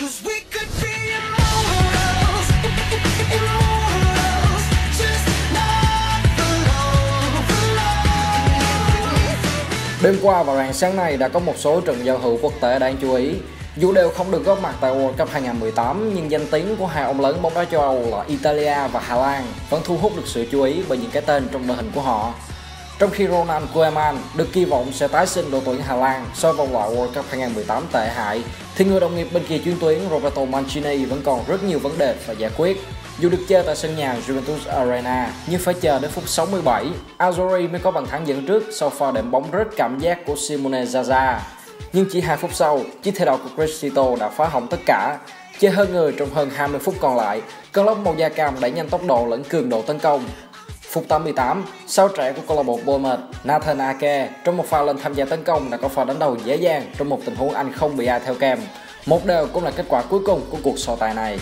Đêm qua và rạng sáng nay đã có một số trận giao hữu quốc tế đáng chú ý. Dù đều không được góp mặt tại World Cup 2018, nhưng danh tiếng của hai ông lớn bóng đá châu Âu là Italia và Hà Lan vẫn thu hút được sự chú ý bởi những cái tên trong đội hình của họ. Trong khi Ronald Koeman được kỳ vọng sẽ tái sinh đội tuyển Hà Lan sau vòng loại World Cup 2018 tệ hại, thì người đồng nghiệp bên kia chuyến tuyến Roberto Mancini vẫn còn rất nhiều vấn đề phải giải quyết. Dù được chơi tại sân nhà Juventus Arena, nhưng phải chờ đến phút 67, Azzurri mới có bàn thắng dẫn trước sau pha đệm bóng rất cảm giác của Simone Zaza. Nhưng chỉ 2 phút sau, chiếc thay đầu của Cristito đã phá hỏng tất cả. Chơi hơn người trong hơn 20 phút còn lại, cơn lốc màu da cam đẩy nhanh tốc độ lẫn cường độ tấn công. Phút 88, sao trẻ của câu lạc bộ Bournemouth Nathan Ake trong một pha lên tham gia tấn công đã có pha đánh đầu dễ dàng trong một tình huống anh không bị ai theo kèm. Một đều cũng là kết quả cuối cùng của cuộc so tài này.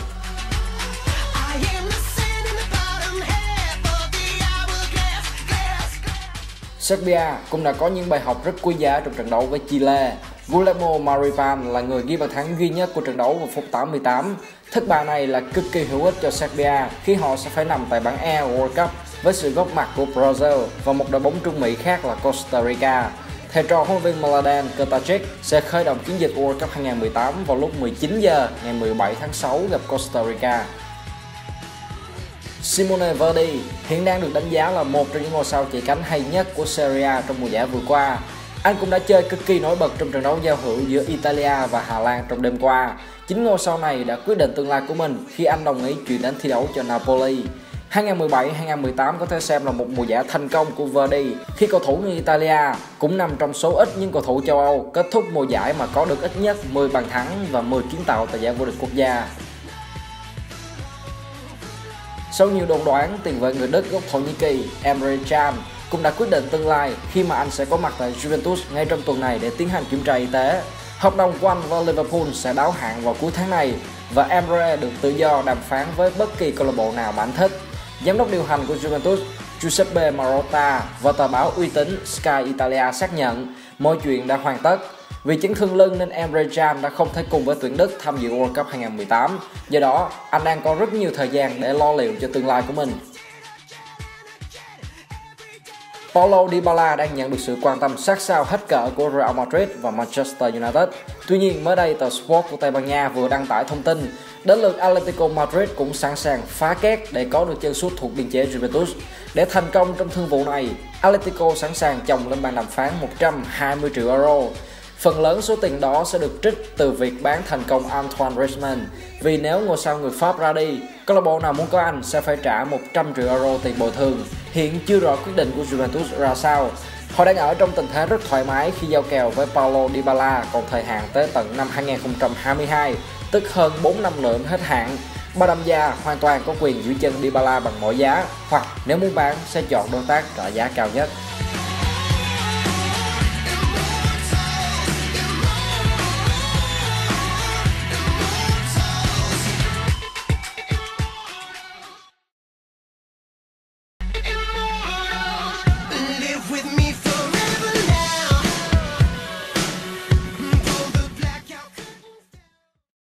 Serbia cũng đã có những bài học rất quý giá trong trận đấu với Chile. Guillermo Maripan là người ghi bàn thắng duy nhất của trận đấu vào phút 88. Thất bại này là cực kỳ hữu ích cho Serbia khi họ sẽ phải nằm tại bảng E World Cup với sự góp mặt của Brazil và một đội bóng Trung Mỹ khác là Costa Rica. Thầy trò huấn luyện viên Mladen sẽ khởi động chiến dịch World Cup 2018 vào lúc 19 giờ ngày 17 tháng 6 gặp Costa Rica. Simone Verdi hiện đang được đánh giá là một trong những ngôi sao chĩa cánh hay nhất của Serie A trong mùa giải vừa qua. Anh cũng đã chơi cực kỳ nổi bật trong trận đấu giao hữu giữa Italia và Hà Lan trong đêm qua. Chính ngôi sao này đã quyết định tương lai của mình khi anh đồng ý chuyển đến thi đấu cho Napoli. 2017-2018 có thể xem là một mùa giải thành công của Verdi khi cầu thủ người Italia cũng nằm trong số ít những cầu thủ châu Âu kết thúc mùa giải mà có được ít nhất 10 bàn thắng và 10 kiến tạo tại giải vô địch quốc gia. Sau nhiều đồn đoán, tiền vệ người Đức gốc Thổ Nhĩ Kỳ Emre Can cũng đã quyết định tương lai khi mà anh sẽ có mặt tại Juventus ngay trong tuần này để tiến hành kiểm tra y tế. Hợp đồng của anh và Liverpool sẽ đáo hạn vào cuối tháng này và Emre được tự do đàm phán với bất kỳ câu lạc bộ nào mà anh thích. Giám đốc điều hành của Juventus Giuseppe Marotta và tờ báo uy tín Sky Italia xác nhận mọi chuyện đã hoàn tất. Vì chấn thương lưng nên Emre Can đã không thể cùng với tuyển Đức tham dự World Cup 2018. Do đó, anh đang có rất nhiều thời gian để lo liệu cho tương lai của mình. Paulo Dybala đang nhận được sự quan tâm sát sao hết cỡ của Real Madrid và Manchester United. Tuy nhiên, mới đây tờ Sport của Tây Ban Nha vừa đăng tải thông tin đến lượt Atletico Madrid cũng sẵn sàng phá két để có được chân sút thuộc biên chế Juventus. Để thành công trong thương vụ này, Atletico sẵn sàng chồng lên bàn đàm phán 120 triệu euro. Phần lớn số tiền đó sẽ được trích từ việc bán thành công Antoine Griezmann, vì nếu ngôi sao người Pháp ra đi, câu lạc bộ nào muốn có anh sẽ phải trả 100 triệu euro tiền bồi thường. Hiện chưa rõ quyết định của Juventus ra sao. Họ đang ở trong tình thế rất thoải mái khi giao kèo với Paulo Dybala còn thời hạn tới tận năm 2022, tức hơn 4 năm nữa hết hạn. Ba đam gia hoàn toàn có quyền giữ chân Dybala bằng mọi giá, hoặc nếu muốn bán sẽ chọn đối tác trả giá cao nhất.